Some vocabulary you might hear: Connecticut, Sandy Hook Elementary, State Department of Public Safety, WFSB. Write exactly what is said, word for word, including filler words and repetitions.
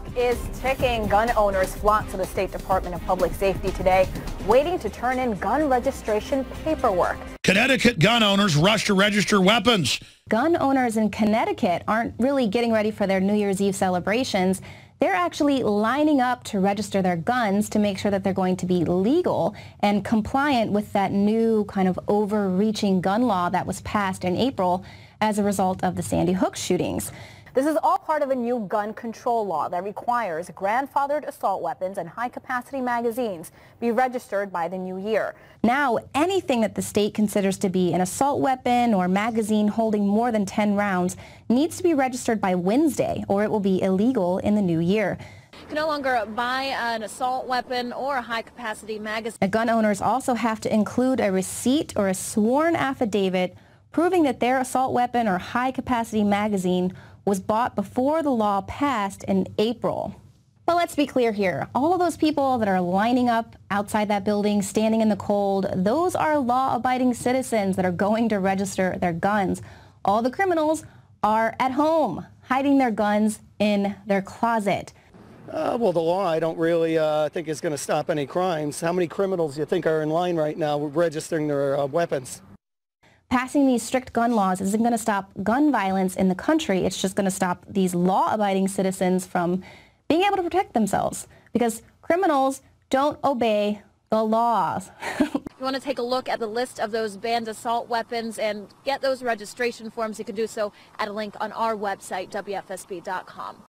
clock is ticking. Gun owners flocked to the State Department of Public Safety today, waiting to turn in gun registration paperwork. Connecticut gun owners rush to register weapons. Gun owners in Connecticut aren't really getting ready for their New Year's Eve celebrations. They're actually lining up to register their guns to make sure that they're going to be legal and compliant with that new kind of overreaching gun law that was passed in April as a result of the Sandy Hook shootings. This is all part of a new gun control law that requires grandfathered assault weapons and high-capacity magazines be registered by the new year. Now, anything that the state considers to be an assault weapon or magazine holding more than ten rounds needs to be registered by Wednesday, or it will be illegal in the new year. You can no longer buy an assault weapon or a high-capacity magazine. Gun owners also have to include a receipt or a sworn affidavit proving that their assault weapon or high-capacity magazine was bought before the law passed in April. But let's be clear here. All of those people that are lining up outside that building, standing in the cold, those are law-abiding citizens that are going to register their guns. All the criminals are at home, hiding their guns in their closet. Uh, well, the law, I don't really uh, think is going to stop any crimes. How many criminals do you think are in line right now registering their uh, weapons? Passing these strict gun laws isn't going to stop gun violence in the country. It's just going to stop these law-abiding citizens from being able to protect themselves, because criminals don't obey the laws. If you want to take a look at the list of those banned assault weapons and get those registration forms, you can do so at a link on our website, W F S B dot com.